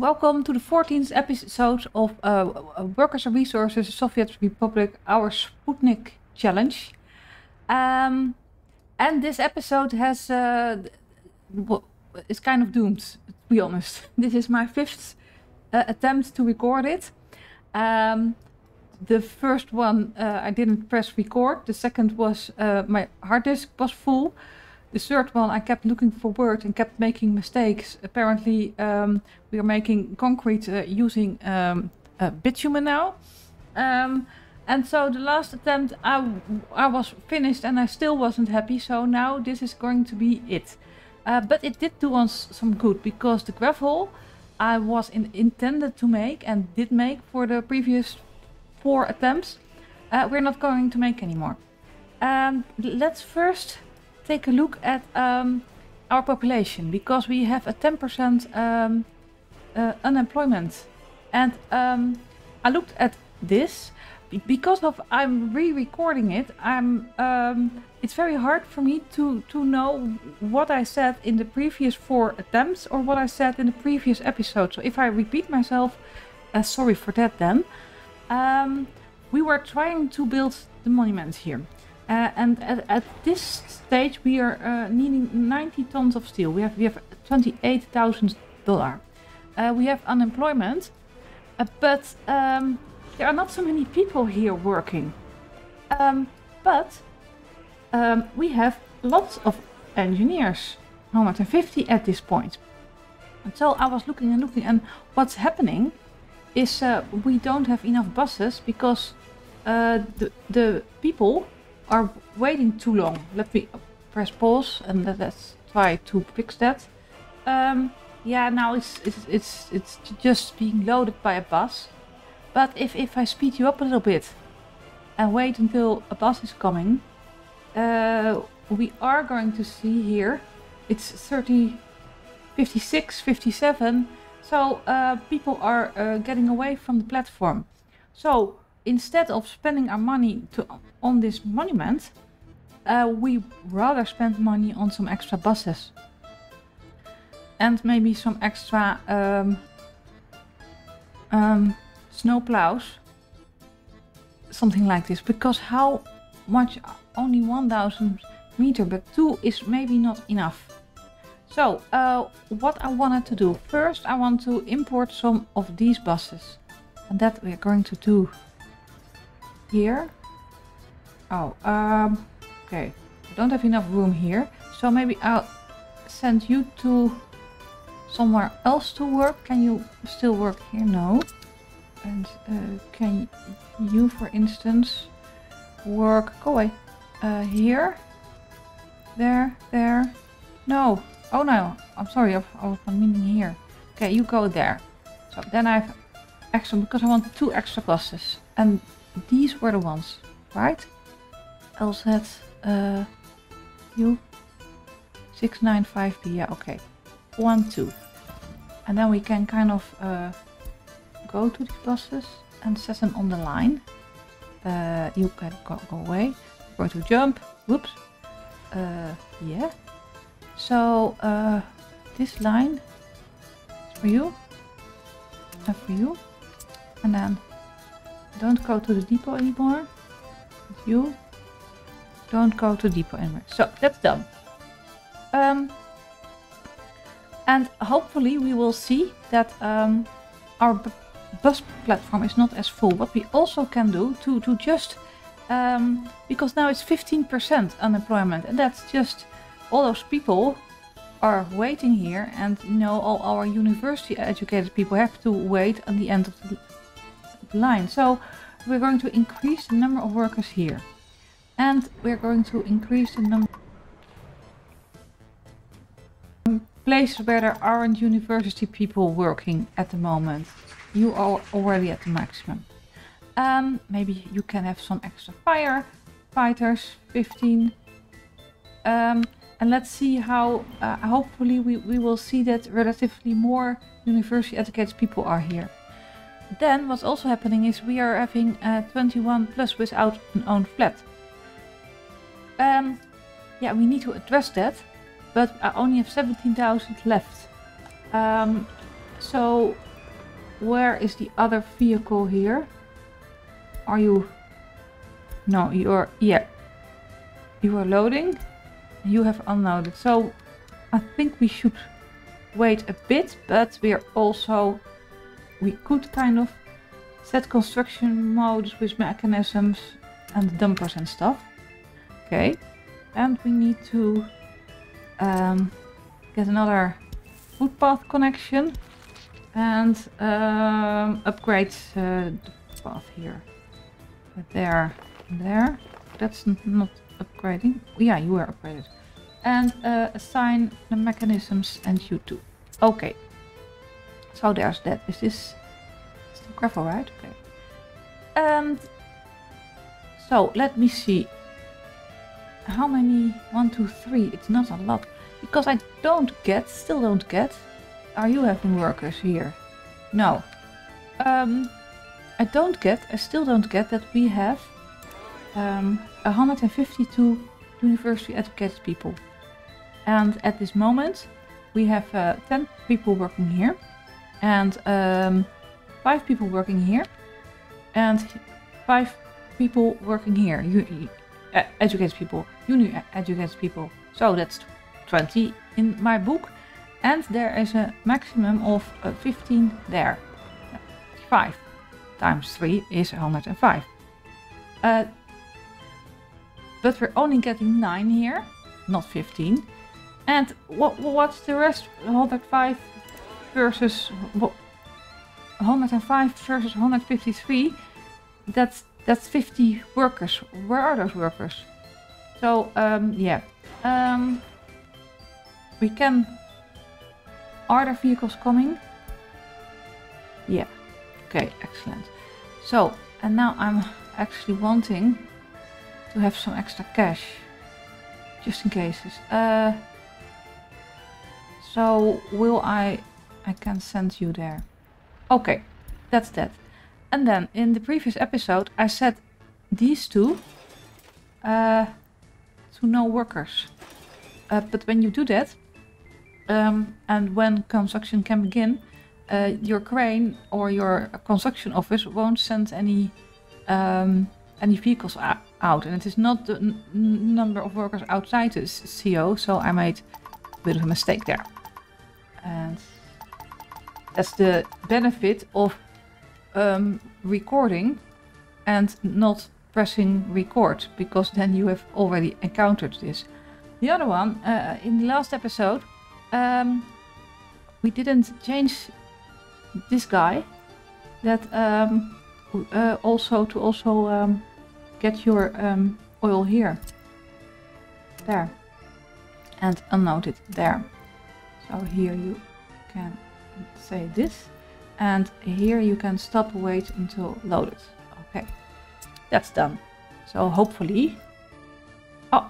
Welcome to the 14th episode of Workers and Resources: Soviet Republic, our Sputnik Challenge. And this episode has is kind of doomed, to be honest. This is my fifth attempt to record it. The first one I didn't press record. The second was my hard disk was full. The third one, I kept looking for words and kept making mistakes. Apparently, we are making concrete using bitumen now. And so the last attempt, I was finished and I still wasn't happy. So now this is going to be it. But it did do us some good, because the gravel I was intended to make and did make for the previous 4 attempts, we're not going to make anymore. Let's first take a look at our population, because we have a 10% unemployment. And I looked at this because of I'm re-recording it. It's very hard for me to know what I said in the previous 4 attempts or what I said in the previous episode. So if I repeat myself, sorry for that then. We were trying to build the monuments here. And at this stage, we are needing 90 tons of steel. We have $28,000. We have unemployment, but there are not so many people here working. But we have lots of engineers, 150 at this point. And so I was looking and looking, and what's happening is we don't have enough buses, because the people are waiting too long. Let me press pause and let's try to fix that. Yeah, now it's just being loaded by a bus. But if I speed you up a little bit and wait until a bus is coming, we are going to see here, it's 30, 56, 57. So people are getting away from the platform. So instead of spending our money on this monument, we rather spend money on some extra buses. And maybe some extra snow plows. Something like this. Because how much? Only 1,000 meter, but 2 is maybe not enough. So, what I wanted to do. First, I want to import some of these buses. And that we're going to do here. Oh, okay. I don't have enough room here. So maybe I'll send you to somewhere else to work. Can you still work here? No. And can you, for instance, work, go away, here, there, no. Oh no, I'm sorry, I was not meaning here. Okay, you go there. So then I have extra, because I want 2 extra buses. And these were the ones, right? LZ, U, 695B, yeah, okay. 1, 2. And then we can kind of go to these buses and set them on the line. You can go away. We're going to jump, whoops. Yeah. So, this line is for you, and for you, and then don't go to the depot anymore, you don't go to the depot anymore. So, that's done. And hopefully we will see that our bus platform is not as full. What we also can do to just, because now it's 15% unemployment, and that's just all those people are waiting here, and you know, all our university educated people have to wait at the end of the line. So we're going to increase the number of workers here, and we're going to increase the number of places where there aren't university people working at the moment. You are already at the maximum. Maybe you can have some extra firefighters, 15. And let's see how, hopefully we will see that relatively more university educated people are here. Then what's also happening is we are having 21 plus without an own flat. Yeah, we need to address that, but I only have 17,000 left. So Where is the other vehicle here? Are you... No, you're... Yeah. You are loading. You have unloaded. So I think we should wait a bit, but we're also... We could kind of set construction modes with mechanisms and dumpers and stuff. Okay. And we need to get another footpath connection and upgrade the footpath here. There and there. That's not upgrading. Yeah, you are upgraded. And assign the mechanisms and you too. Okay. So there's that. Is this still gravel, right? Okay. And so let me see. How many? 1, 2, 3. It's not a lot. Because I don't get, still don't get. Are you having workers here? No. I don't get, I still don't get that we have 152 university educated people. And at this moment we have 10 people working here. And 5 people working here. And 5 people working here. Educated people. Uni educated people. So that's 20 in my book. And there is a maximum of 15 there. 5 times 3 is 105. But we're only getting 9 here, not 15. And what's the rest? 105 versus 105 versus 153. That's 50 workers. Where are those workers? So yeah, we can. Are there vehicles coming? Yeah. Okay, excellent. So, and now I'm actually wanting to have some extra cash, just in cases. So will I can send you there. Okay, that's that. And then in the previous episode, I set these two to no workers. But when you do that, and when construction can begin, your crane or your construction office won't send any vehicles out, and it is not the number of workers outside this CO. So I made a bit of a mistake there, and that's the benefit of recording and not pressing record, because then you have already encountered this. The other one in the last episode. We didn't change this guy that also get your oil here, there, and unload it there. So here you can say this, and here you can stop, wait until loaded. Okay, that's done. So hopefully, oh,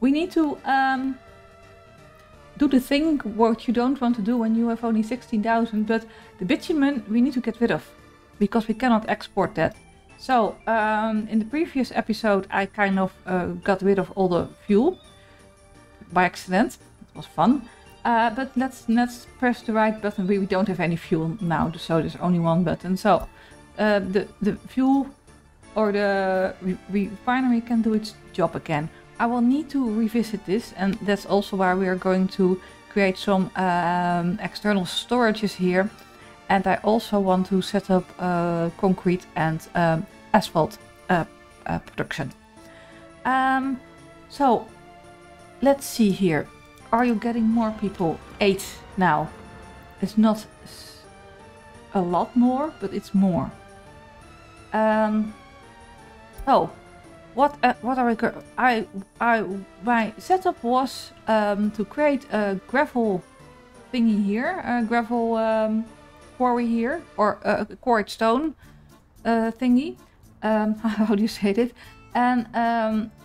we need to do the thing what you don't want to do when you have only 16,000, but the bitumen we need to get rid of, because we cannot export that. So in the previous episode I kind of got rid of all the fuel by accident. It was fun. But let's press the right button. We don't have any fuel now, so there's only one button. So the fuel or the refinery can do its job again. I will need to revisit this, and that's also why we are going to create some external storages here. And I also want to set up concrete and asphalt production. So let's see here. Are you getting more people? 8 now. It's not a lot more, but it's more. Oh. What are my setup was to create a gravel thingy here, a gravel quarry here, or a quarried stone thingy. How do you say it? And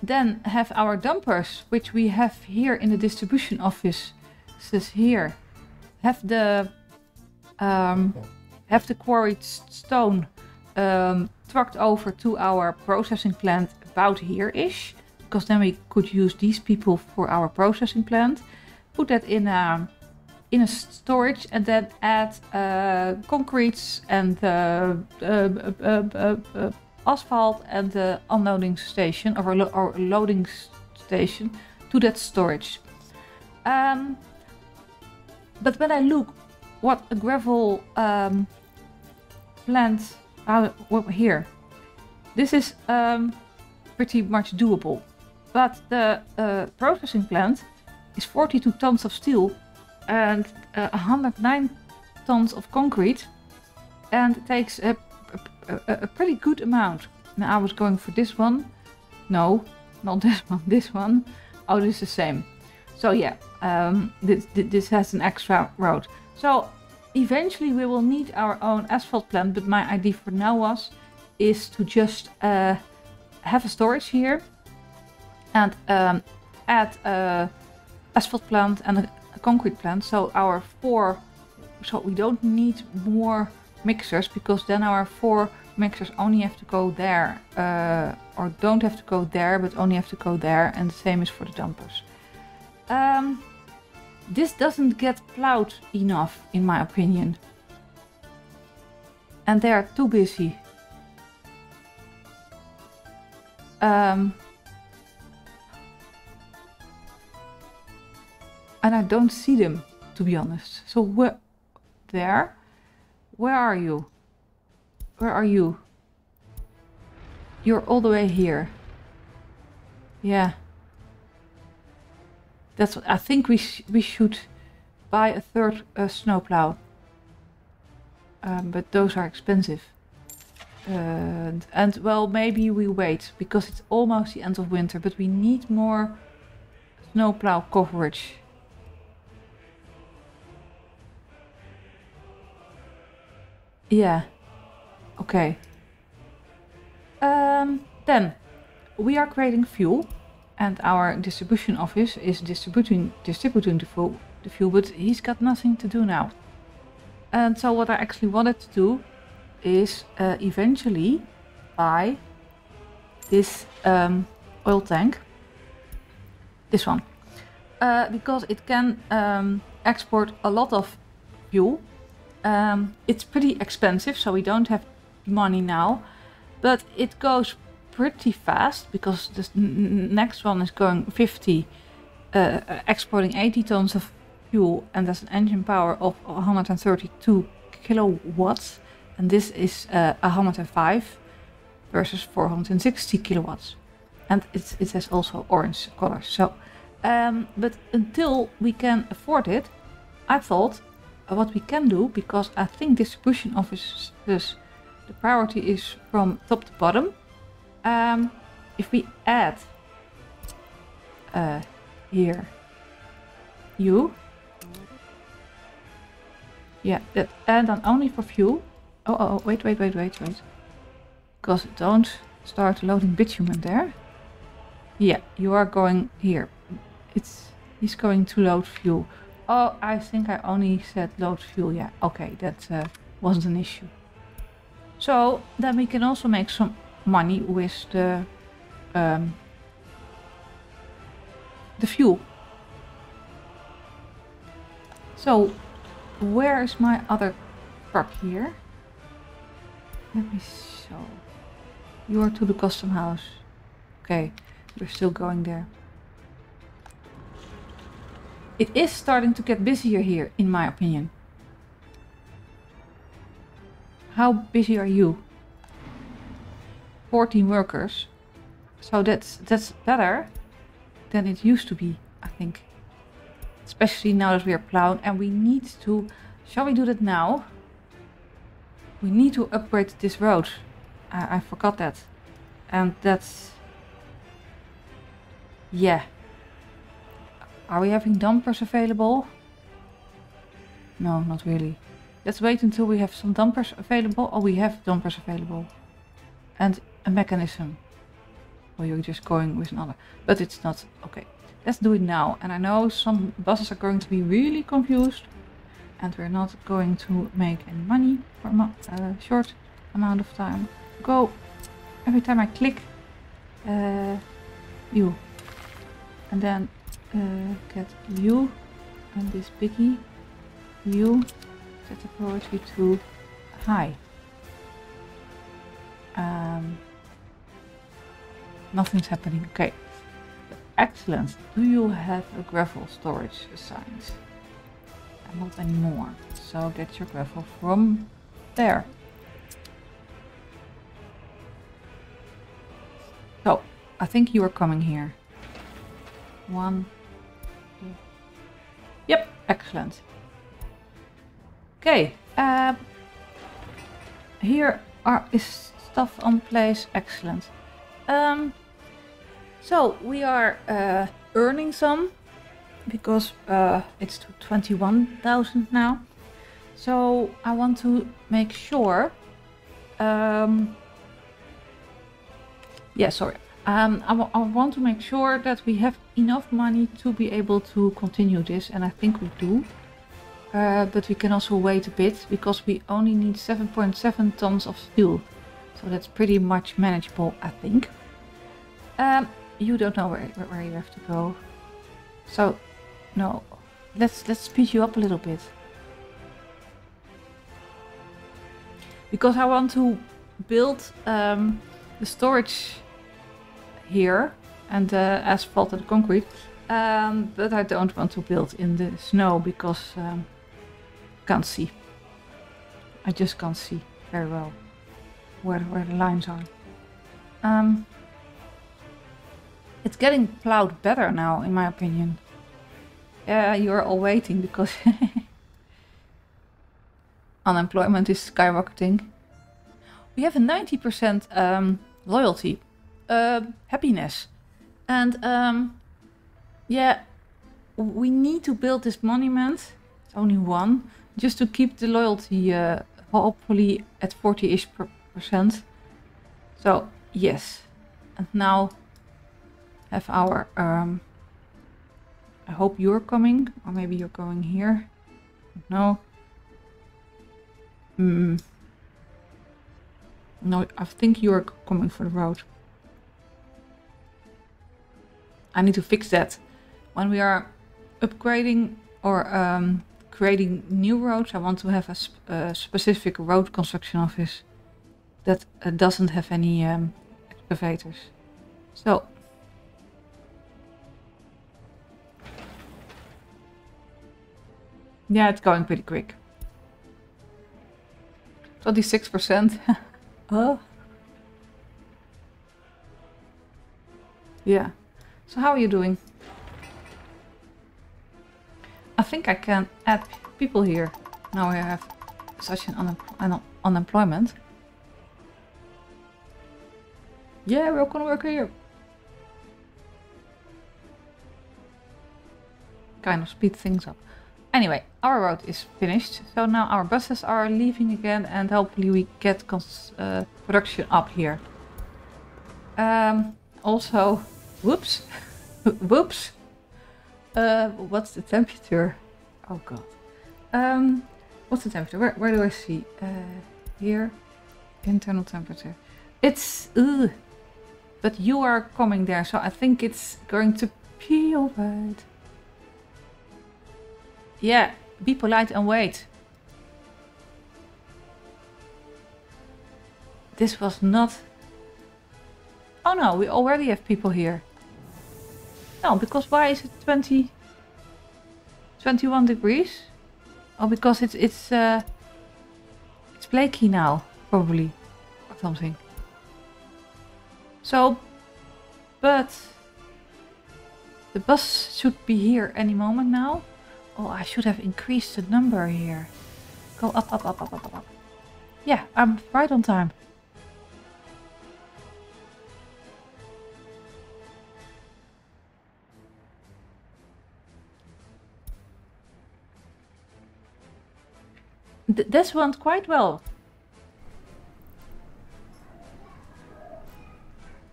then have our dumpers, which we have here in the distribution office. This here have the quarried stone trucked over to our processing plant. About here-ish, because then we could use these people for our processing plant. Put that in a in a storage, and then add concretes and asphalt and the unloading station or loading station to that storage. But when I look what a gravel plant here, this is pretty much doable. But the processing plant is 42 tons of steel and 109 tons of concrete, and it takes a pretty good amount. Now I was going for this one. No, not this one, this one. Oh, this is the same. So yeah, this has an extra road. So eventually we will need our own asphalt plant, but my idea for now is to just have a storage here and add an asphalt plant and a concrete plant. So our so we don't need more mixers, because then our 4 mixers only have to go there, or don't have to go there, but only have to go there, and the same is for the dumpers. This doesn't get plowed enough, in my opinion, and they are too busy. And I don't see them, to be honest. So there? Where are you? Where are you? You're all the way here. Yeah. That's what I think. We should buy a 3rd snowplow. But those are expensive. And well, maybe we wait, because it's almost the end of winter, but we need more snowplow coverage. Yeah, okay. Then we are creating fuel, and our distribution office is distributing the fuel, but he's got nothing to do now. And so what I actually wanted to do is eventually buy this oil tank, this one, because it can export a lot of fuel. It's pretty expensive, so we don't have money now, but it goes pretty fast, because the next one is going 50, exporting 80 tons of fuel, and that's an engine power of 132 kilowatts, and this is 105 versus 460 kilowatts, and it has also orange colors. So, but until we can afford it, I thought, what we can do, because I think distribution offices, the priority is from top to bottom. If we add here you, yeah, that, and then only for fuel. Oh, wait, because don't start loading bitumen there. Yeah, you are going here. He's going to load fuel. Oh, I think I only said load fuel. Yeah, okay, that wasn't an issue. So then we can also make some money with the fuel. So where is my other truck here? Let me show. You are to the custom house. Okay, we're still going there. It is starting to get busier here, in my opinion. How busy are you? 14 workers. So that's better than it used to be, I think. Especially now that we are plowed, and we need to... Shall we do that now? We need to upgrade this road. I forgot that. And that's... Yeah. Are we having dumpers available? No, not really. Let's wait until we have some dumpers available. Oh, we have dumpers available. And a mechanism. Well, you're just going with another. But it's not. Okay, let's do it now. And I know some buses are going to be really confused. And we're not going to make any money for a short amount of time. Go. Every time I click. You. And then... get you and this piggy you set the priority to high. Nothing's happening. Okay. Excellent. Do you have a gravel storage assigned? Not anymore. So get your gravel from there. So I think you are coming here. One. Two. Yep. Excellent. Okay. Here is stuff on place. Excellent. So we are earning some, because it's to 21,000 now. So I want to make sure. I want to make sure that we have enough money to be able to continue this, and I think we do. But we can also wait a bit, because we only need 7.7 tons of steel, so that's pretty much manageable, I think. You don't know where you have to go, so no, let's speed you up a little bit, because I want to build the storage here and the asphalt and the concrete, but I don't want to build in the snow, because I can't see. I just can't see very well where the lines are. It's getting plowed better now, in my opinion. Yeah, you're all waiting because unemployment is skyrocketing. We have a 90% loyalty, happiness, and yeah, we need to build this monument. It's only one, just to keep the loyalty hopefully at 40-ish%. So yes, and now. Have our I hope you're coming, or maybe you're going here. No. No, I think you're coming for the road. I need to fix that. When we are upgrading or creating new roads, I want to have a specific road construction office that doesn't have any excavators. So yeah, it's going pretty quick. 26%. Oh. Yeah. So how are you doing? I think I can add people here. Now I have such an unemployment. Yeah, we're all gonna work here. Kind of speed things up. Anyway, our road is finished, so now our buses are leaving again, and hopefully we get production up here. Also, whoops, whoops, what's the temperature? Oh god. What's the temperature? Where do I see? Here, internal temperature. It's, but you are coming there, so I think it's going to be alright. Yeah, be polite and wait. This was not... Oh no, we already have people here. No, because why is it 21 degrees? Oh, because it's flaky now, probably, or something. So, but the bus should be here any moment now. Oh, I should have increased the number here. Go up, up, up, up, up, up. Yeah, I'm right on time. This went quite well.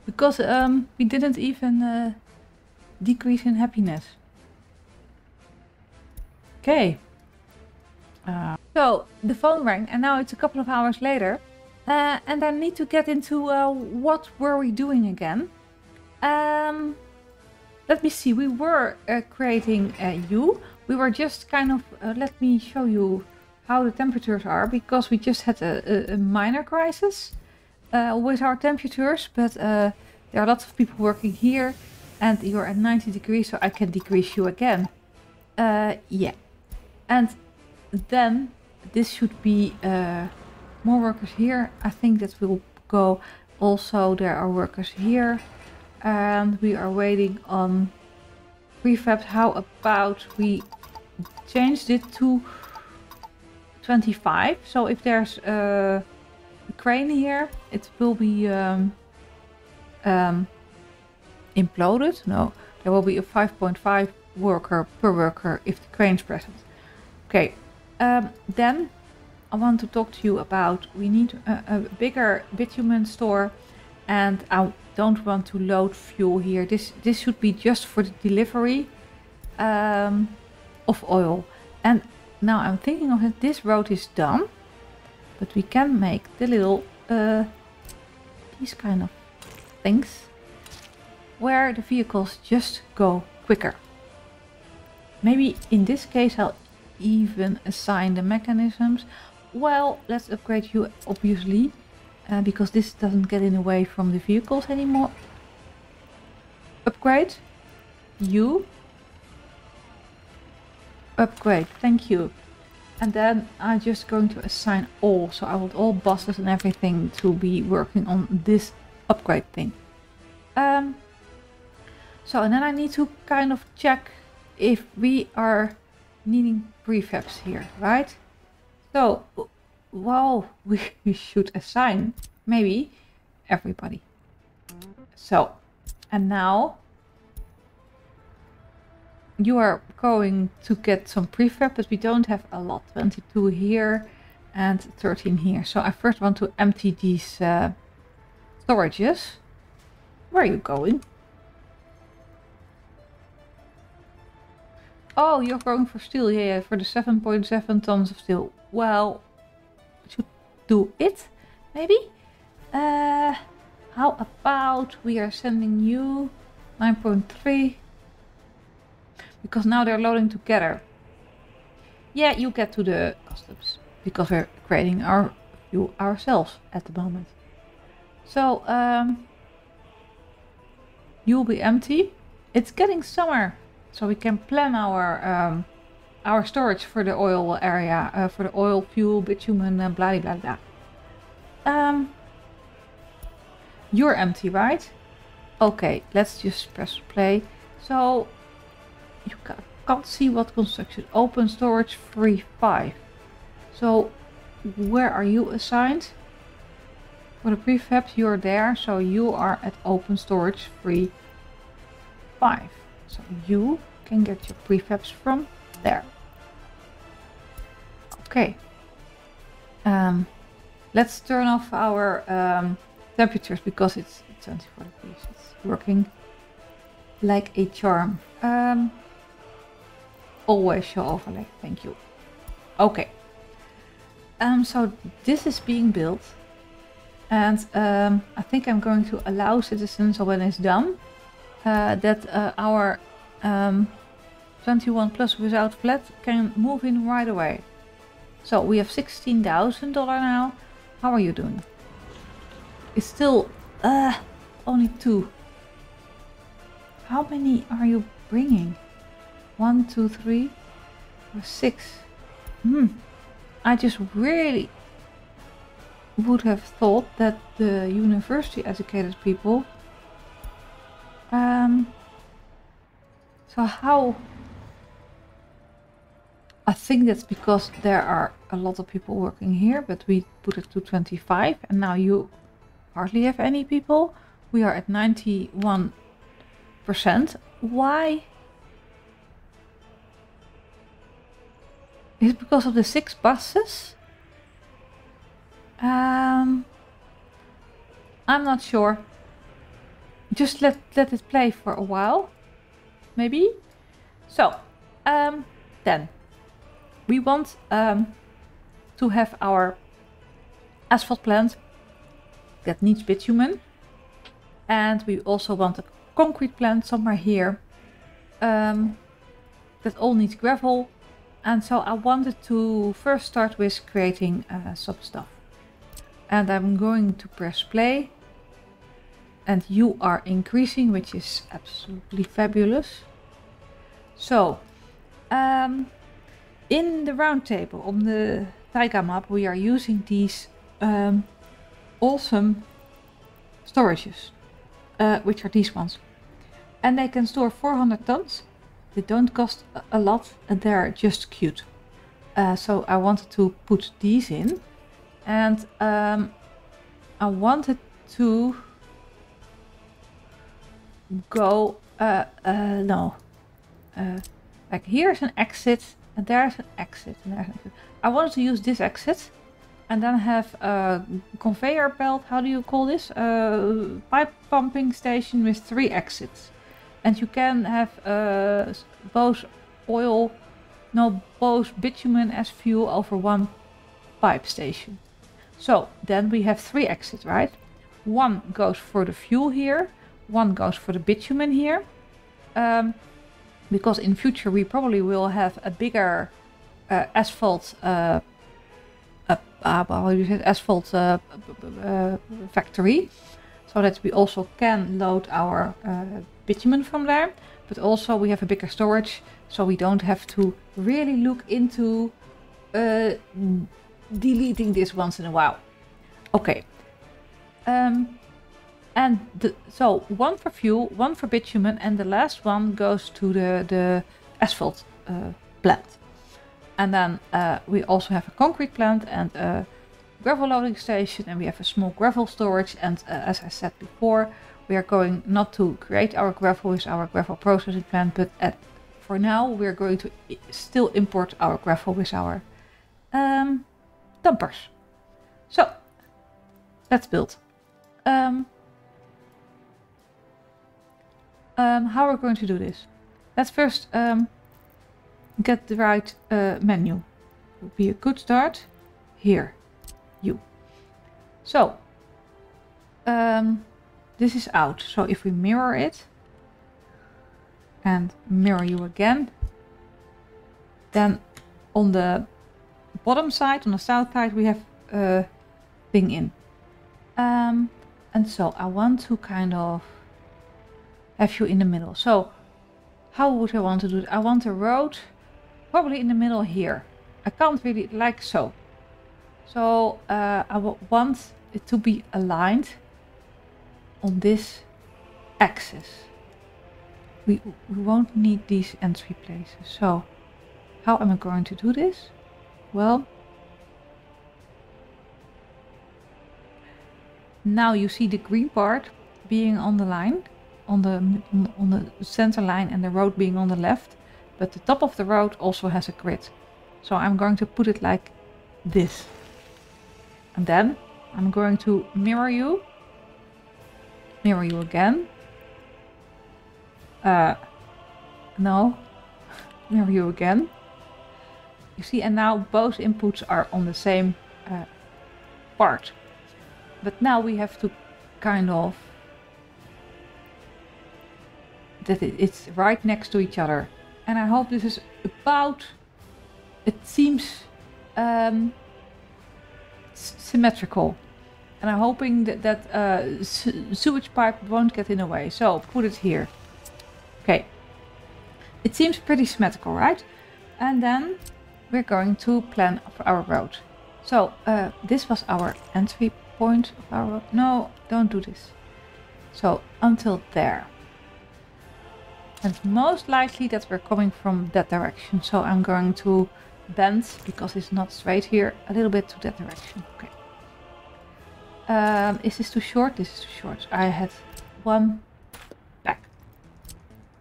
Because we didn't even decrease in happiness. Okay, so the phone rang, and now it's a couple of hours later, and I need to get into what were we doing again. Let me see, we were creating you, We were just kind of, let me show you how the temperatures are, because we just had a minor crisis with our temperatures, but there are lots of people working here and you're at 90 degrees, so I can decrease you again. Yeah. And then this should be more workers here. I think that will go. Also, there are workers here. And we are waiting on prefabs. How about we changed it to 25? So if there's a crane here, it will be imploded. No, there will be a 5.5 worker per worker if the crane's present. Okay, then I want to talk to you about, we need a bigger bitumen store, and I don't want to load fuel here. This should be just for the delivery of oil. And now I'm thinking of it, this road is done, but we can make the little, these kind of things, where the vehicles just go quicker. Maybe in this case I'll even assign the mechanisms. Well, let's upgrade you, obviously, because this doesn't get in the way from the vehicles anymore. Upgrade you, upgrade, thank you. And then I'm just going to assign all, so I want all buses and everything to be working on this upgrade thing. So, and then I need to kind of check if we are needing prefabs here, right? So, well, we should assign maybe everybody. So, and now you are going to get some prefab, but we don't have a lot. 22 here and 13 here. So I first want to empty these storages. Where are you going? Oh, you're going for steel. Yeah, yeah, for the 7.7 tons of steel. Well, should do it, maybe? How about we are sending you 9.3? Because now they're loading together. Yeah, you get to the customs. Because we're creating our fuel ourselves at the moment. So, you'll be empty. It's getting summer. So we can plan our storage for the oil area, for the oil, fuel, bitumen, and blah blah blah. You're empty, right? Okay, let's just press play. So you can't see what construction. Open storage 3.5. So where are you assigned? For the prefabs, you're there. So you are at open storage 3.5. So you can get your prefabs from there. Okay. Let's turn off our temperatures because it's 24 degrees. It's working like a charm. Always show overlay. Thank you. Okay. So this is being built. And I think I'm going to allow citizens, when it's done, that our 21 plus without flat can move in right away. So we have $16,000 now. How are you doing? It's still only 2. How many are you bringing? 1, 2, 3, or 6. I just really would have thought that the university educated people. So how? I think that's because there are a lot of people working here, but we put it to 25, and now you hardly have any people. We are at 91%. Why? Is it because of the 6 buses? I'm not sure. Just let it play for a while, maybe. So, then we want to have our asphalt plant that needs bitumen, and we also want a concrete plant somewhere here. that all needs gravel. And so I wanted to first start with creating some stuff. And I'm going to press play. And you are increasing, which is absolutely fabulous. So, in the round table on the taiga map, we are using these awesome storages, which are these ones. And they can store 400 tons. They don't cost a lot and they're just cute. So I wanted to put these in. And I wanted to go, like here's an exit and there's an exit and there's an exit. I wanted to use this exit and then have a conveyor belt, how do you call this? Pipe pumping station with 3 exits. And you can have both oil, no, both bitumen as fuel over 1 pipe station. So then we have 3 exits, right? 1 goes for the fuel here, 1 goes for the bitumen here. Because in future we probably will have a bigger asphalt factory. So that we also can load our bitumen from there, but also we have a bigger storage, so we don't have to really look into deleting this once in a while. Okay, and so 1 for fuel, 1 for bitumen, and the last 1 goes to the asphalt plant. And then we also have a concrete plant and a gravel loading station, and we have a small gravel storage. And as I said before, we are going not to create our gravel with our gravel processing plant, but for now we are going to still import our gravel with our dumpers. So let's build. How are we going to do this? Let's first get the right menu. Would be a good start here. You. So this is out. So if we mirror it and mirror you again, then on the bottom side, on the south side, we have thing in. And so I want to kind of have you in the middle. So how would I want to do it? I want a road probably in the middle here. I can't really like so. So I want it to be aligned on this axis. We won't need these entry places. So how am I going to do this? Well, now you see the green part being on the line, on the center line, and the road being on the left. But the top of the road also has a grid. So I'm going to put it like this. And then I'm going to mirror you again. No, mirror you again. You see, and now both inputs are on the same part. But now we have to kind of, that it's right next to each other. And I hope this is about, it seems symmetrical, and I'm hoping that sewage pipe won't get in the way. So put it here. Okay, it seems pretty symmetrical, right? And then we're going to plan for our road. So this was our entry point of our road. No, don't do this. So until there, and most likely that we're coming from that direction. So I'm going to bend, because it's not straight here, a little bit to that direction. Okay. Is this too short? This is too short. I had 1 back.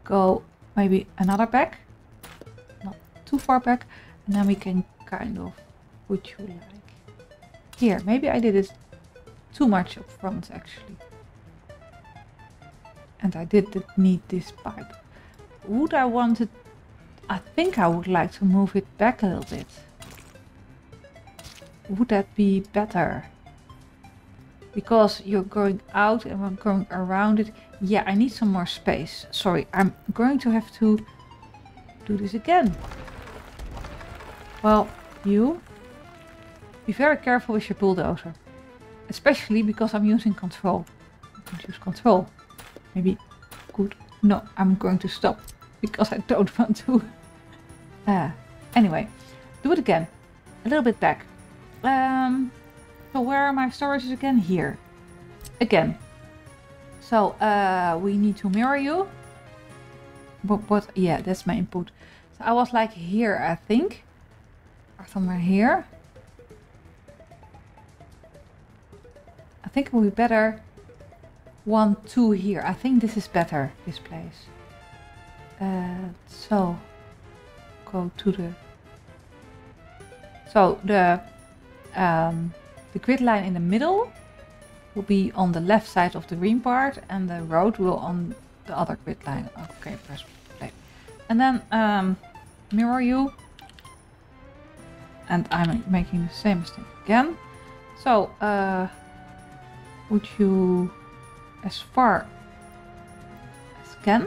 Go maybe another back. Not too far back. And then we can kind of put you like here. Maybe I did it too much up front actually. And I didn't need this pipe. Would I want it? I think I would like to move it back a little bit. Would that be better? Because you're going out and I'm going around it. Yeah, I need some more space. Sorry, I'm going to have to do this again. Well, you be very careful with your bulldozer, especially because I'm using control. I can use control. Maybe good. No, I'm going to stop because I don't want to. Anyway, do it again. A little bit back. So where are my storages again? Here. Again. So we need to mirror you. But yeah, that's my input. So I was like here, I think. Or somewhere here. I think it would be better 1, 2 here. I think this is better, this place. So go to the the grid line in the middle will be on the left side of the green part, and the road will on the other grid line. Okay, press play. And then mirror you. And I'm making the same mistake again. So would you as far as can?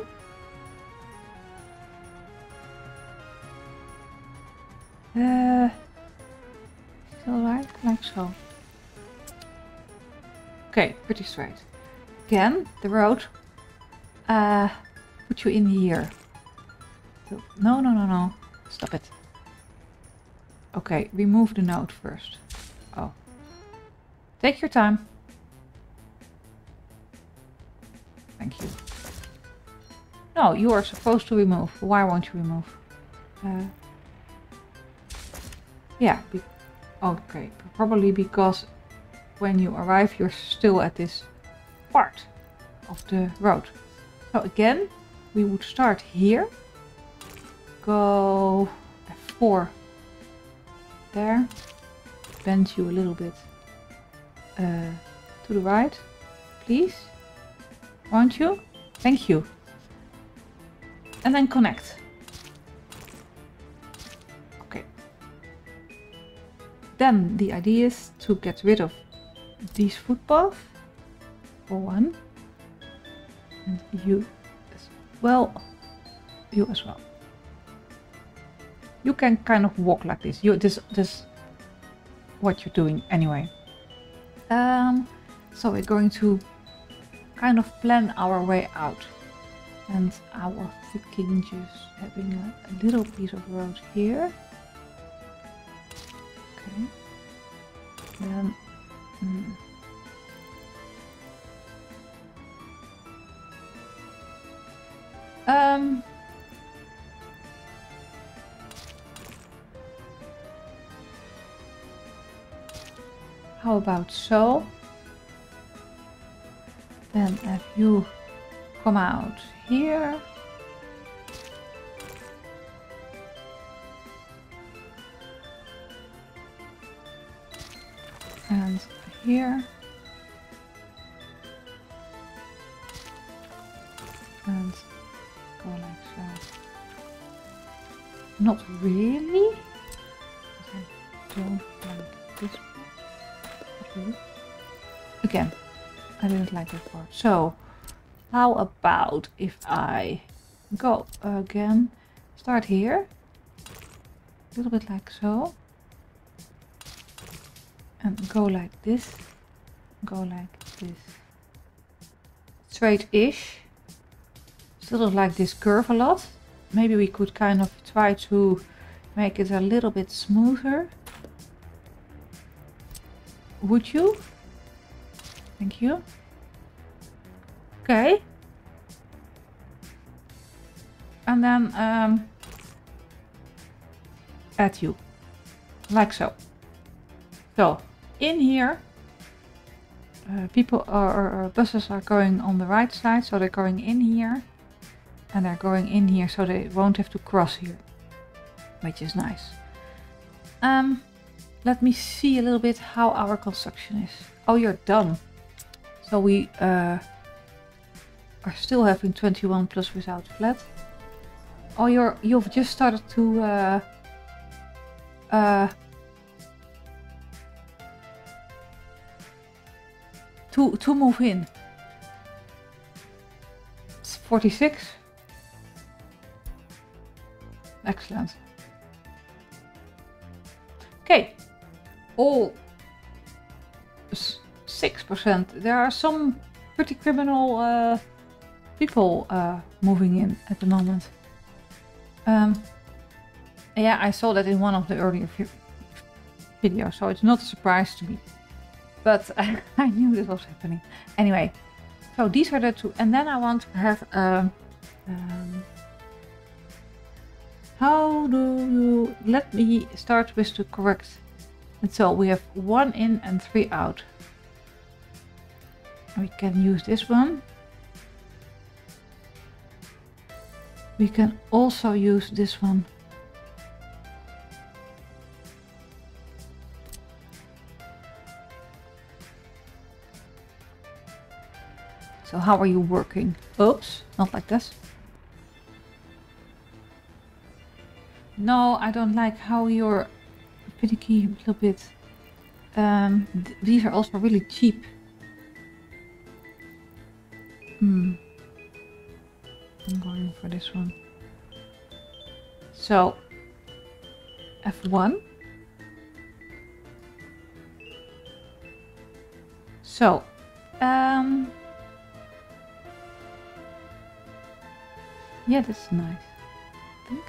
Still right, like so. Okay, pretty straight. Again, the road. Put you in here. No, no, no, no. Stop it. Okay, remove the node first. Oh. Take your time. Thank you. No, you are supposed to remove. Why won't you remove? Yeah. Okay, probably because when you arrive, you're still at this part of the road. So again, we would start here. Go F4. There, bend you a little bit to the right, please, won't you? Thank you. And then connect. Okay. Then the idea is to get rid of these footpaths, for one, and you as well, you as well. You can kind of walk like this. This what you're doing anyway. So we're going to kind of plan our way out. And I was thinking just having a little piece of road here. Okay. Then how about so? Then if you come out here. And here. And go like so. Not really. I don't like this part. Again, I didn't like that part. So, how about if I go again, start here, a little bit like so, and go like this, straight-ish. Sort of like this curve a lot. Maybe we could kind of try to make it a little bit smoother. Would you? Thank you. Okay. And then add you. Like so. So, in here, people or buses are going on the right side, so they're going in here. And they're going in here, so they won't have to cross here. Which is nice. Let me see a little bit how our construction is. Oh, you're done. So we are still having 21 plus without flat. Oh, you've just started to to move in. It's 46. Excellent. Okay, all 6%. There are some pretty criminal people moving in at the moment. Yeah, I saw that in one of the earlier videos, so it's not a surprise to me. But I knew this was happening. Anyway, so these are the two. And then I want to have... how do you... Let me start with the correct. And so we have 1 in and 3 out. We can use this one. We can also use this one. So how are you working? Oops, not like this. No, I don't like how you're finicky a little bit. These are also really cheap. I'm going for this one. So, F1. So, yeah, that's nice, I think.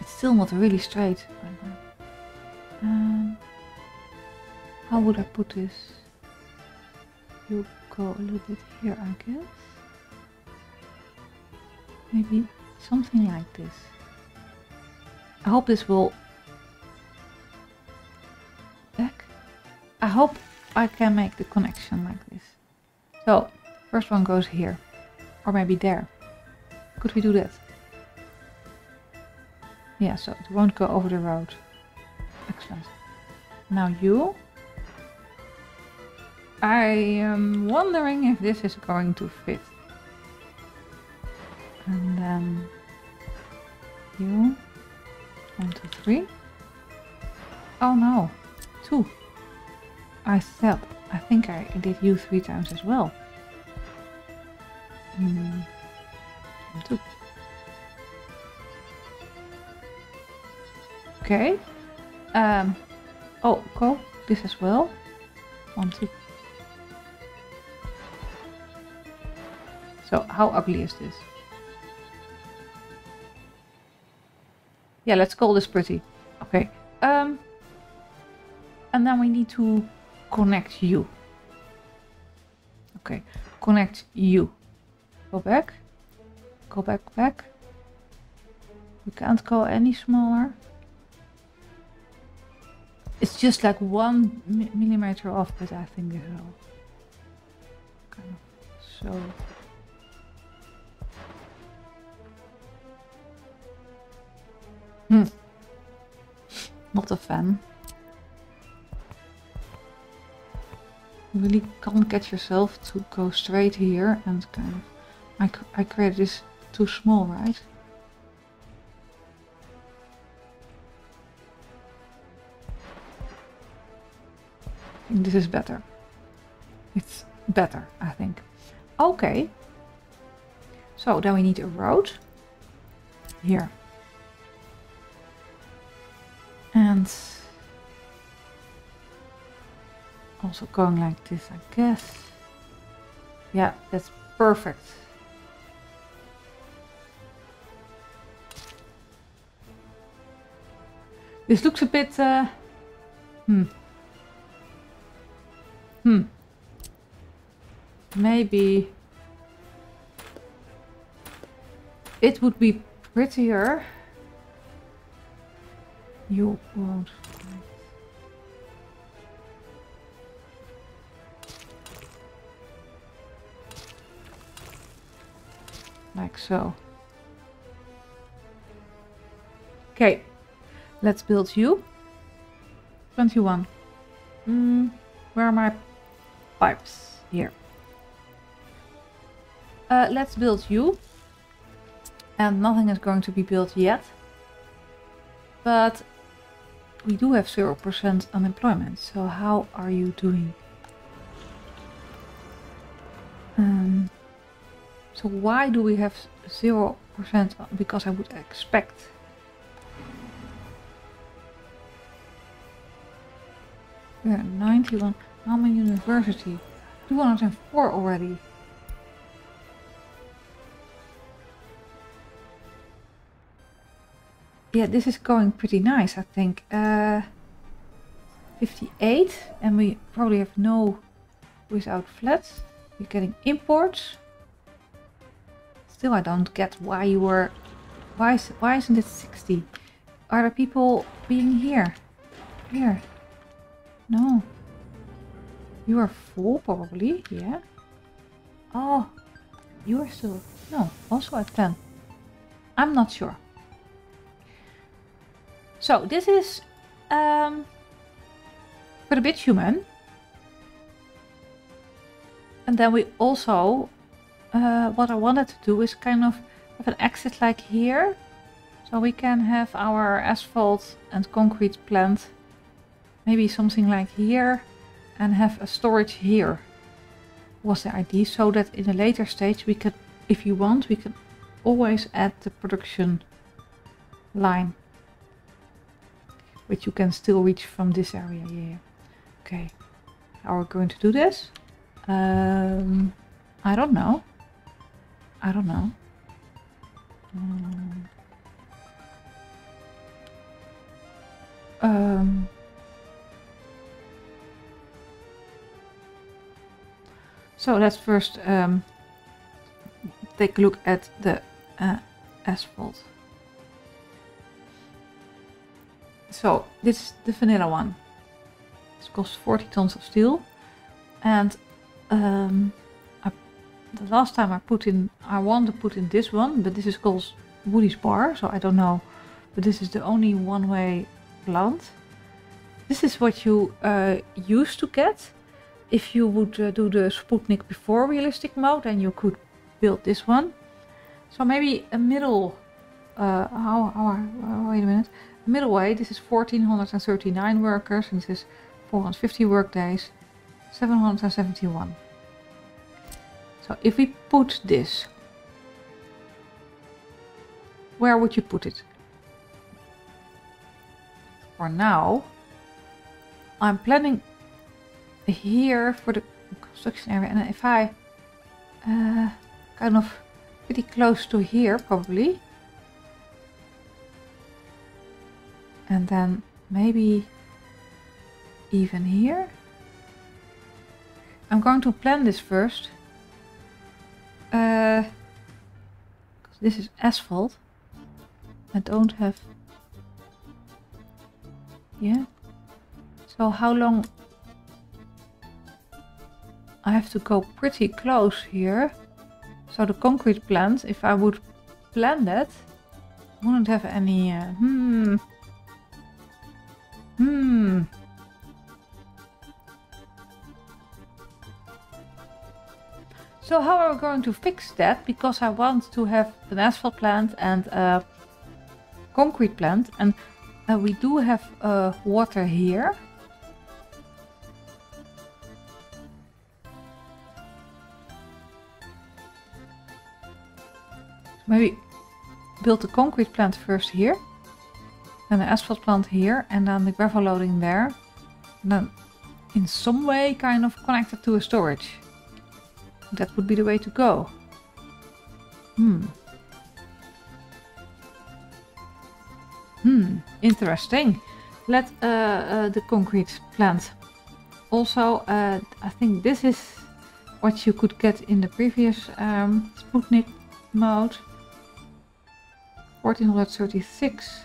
It's still not really straight right now. How would I put this? You go a little bit here, I guess. Maybe something like this. I hope this will... Back. I hope I can make the connection like this. So... First one goes here, or maybe there. Could we do that? Yeah, so it won't go over the road. Excellent. Now you. I am wondering if this is going to fit. And then you. 1, 2, 3. Oh no, 2. I think I did you 3 times as well. Okay. Oh, go this as well. 1, 2. So how ugly is this? Yeah, let's call this pretty. Okay. And then we need to connect you. Okay, connect you. Go back. Go back, back. We can't go any smaller. It's just like 1 millimeter off, but I think this is all. Kind of so. Not a fan. You really can't get yourself to go straight here and kind of... I created this too small, right? I think this is better. It's better, I think. Okay. So then we need a road. Here. And... also going like this, I guess. Yeah, that's perfect. This looks a bit... Maybe... it would be prettier. You won't... like so. Okay, let's build you. 21. Where are my pipes? Here. Let's build you. And nothing is going to be built yet. But we do have 0% unemployment. So how are you doing? So why do we have 0% because I would expect. We are 91. I'm a university. 204 already. Yeah, this is going pretty nice, I think. 58, and we probably have no without flats. We're getting imports. Still, I don't get why you were. Why isn't it 60? Are there people being here? Here? No. You are full, probably. Yeah. Oh, you are still no. Also at 10. I'm not sure. So this is for the bitumen. And then we also, what I wanted to do is kind of have an exit like here. So we can have our asphalt and concrete plant. Maybe something like here. And have a storage here. Was the idea, so that in a later stage we could, if you want, we can always add the production line. Which you can still reach from this area. Yeah. Okay. How are we going to do this? I don't know. I don't know. So let's first take a look at the asphalt. So this is the vanilla one. This costs 40 tons of steel, and the last time I put in, I wanted to put in this one, but this is called Woody's Bar, so I don't know. But this is the only one-way plant. This is what you used to get. If you would do the Sputnik before realistic mode, then you could build this one. So maybe a middle. Wait a minute. Middle way, this is 1439 workers, and this is 450 work days, 771. So if we put this, where would you put it? For now, I'm planning here for the construction area, and if I kind of pretty close to here probably. And then maybe even here. I'm going to plan this first. Because this is asphalt. I don't have... Yeah. So how long... I have to go pretty close here. So the concrete plant, if I would plan that, wouldn't have any... So how are we going to fix that? Because I want to have an asphalt plant and a concrete plant, and we do have water here. Maybe build the concrete plant first here. And the asphalt plant here, and then the gravel loading there, and then in some way kind of connected to a storage. That would be the way to go. Interesting. Let the concrete plant. Also, I think this is what you could get in the previous Sputnik mode. 1436.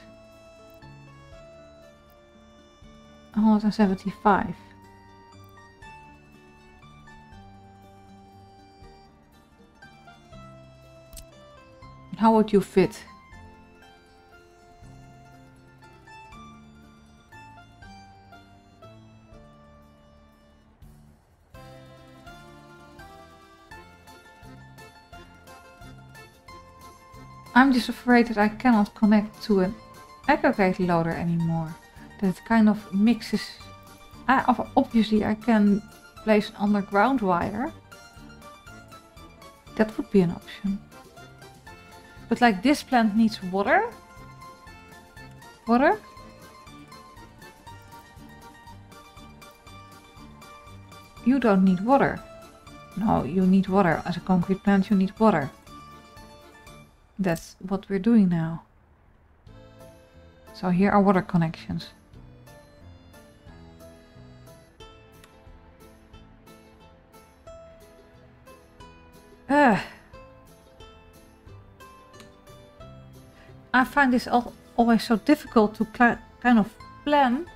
175. How would you fit? I'm just afraid that I cannot connect to an aggregate loader anymore. It kind of mixes. Obviously I can place an underground wire. That would be an option. But like this plant needs water. Water. You don't need water. No, you need water. As a concrete plant, you need water. That's what we're doing now. So here are water connections. I find this always so difficult to kind of plan.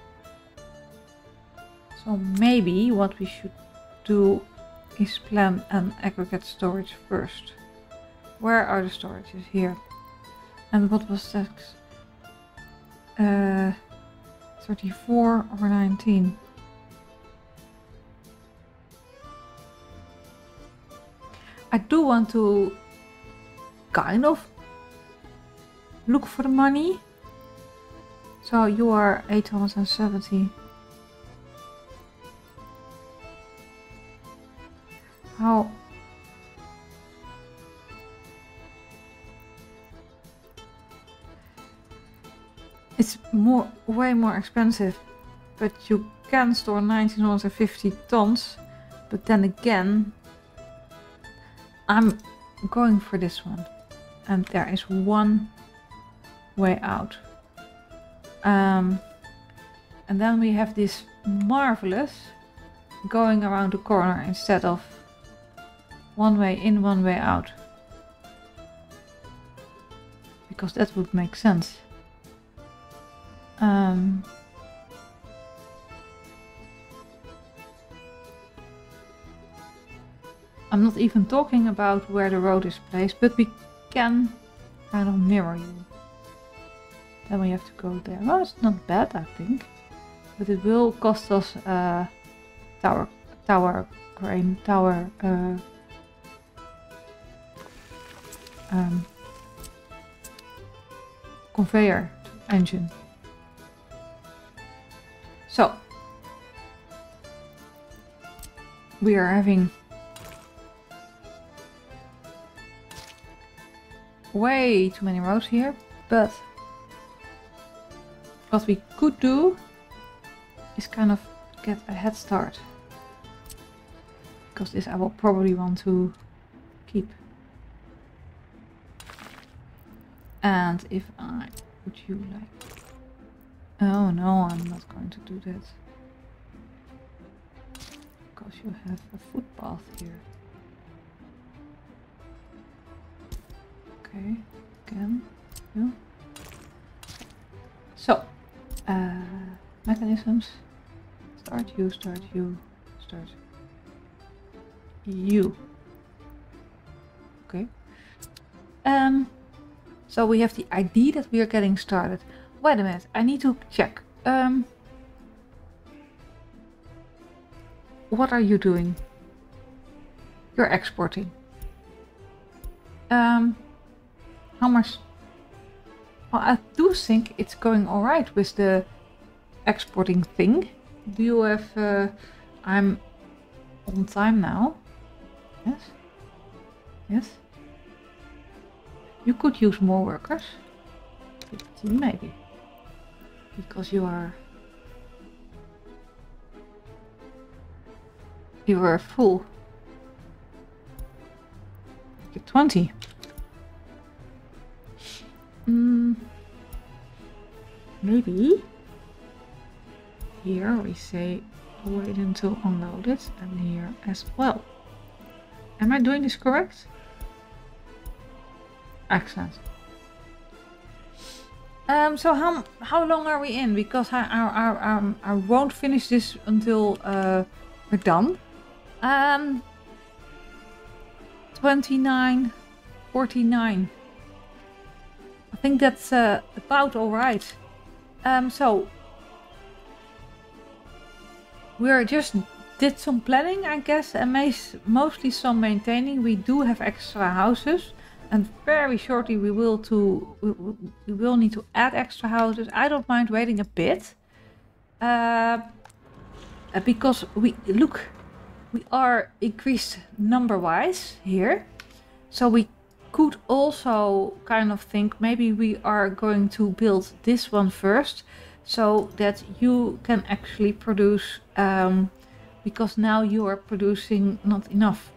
So maybe what we should do is plan an aggregate storage first. Where are the storages? Here. And what was that? 34 over 19. I do want to kind of look for the money. So you are 870. How? It's more, way more expensive, but you can store 1950 tons. But then again, I'm going for this one, and there is one way out. And then we have this marvelous going around the corner instead of one way in, one way out, because that would make sense. I'm not even talking about where the road is placed, but we can kind of mirror you. Then we have to go there. Well, it's not bad, I think, but it will cost us conveyor engine. So we are having way too many roads here, but what we could do is kind of get a head start, because this I will probably want to keep. And if I would you like... Oh no, I'm not going to do that. Because you have a footpath here. Okay, again. Yeah. So, mechanisms. Start you, start you, start you. Okay. So we have the ID that we are getting started. Wait a minute, I need to check. What are you doing? You're exporting. How much? Well, I do think it's going all right with the exporting thing. Do you have... I'm on time now. Yes. Yes. You could use more workers. 15 maybe. Because you are full. Get 20. Maybe here we say wait until unloaded, and here as well. Am I doing this correct? Excellent. So how long are we in? Because I won't finish this until we're done. 29:49. I think that's about all right. So we just did some planning, I guess, and mostly some maintaining. We do have extra houses. And very shortly we will need to add extra houses. I don't mind waiting a bit, because we are increased number-wise here, so we could also kind of think maybe we are going to build this one first, so that you can actually produce, because now you are producing not enough.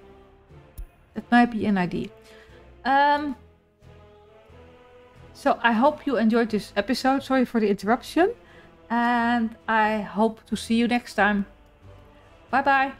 That might be an idea. So I hope you enjoyed this episode. Sorry for the interruption. And I hope to see you next time. Bye bye.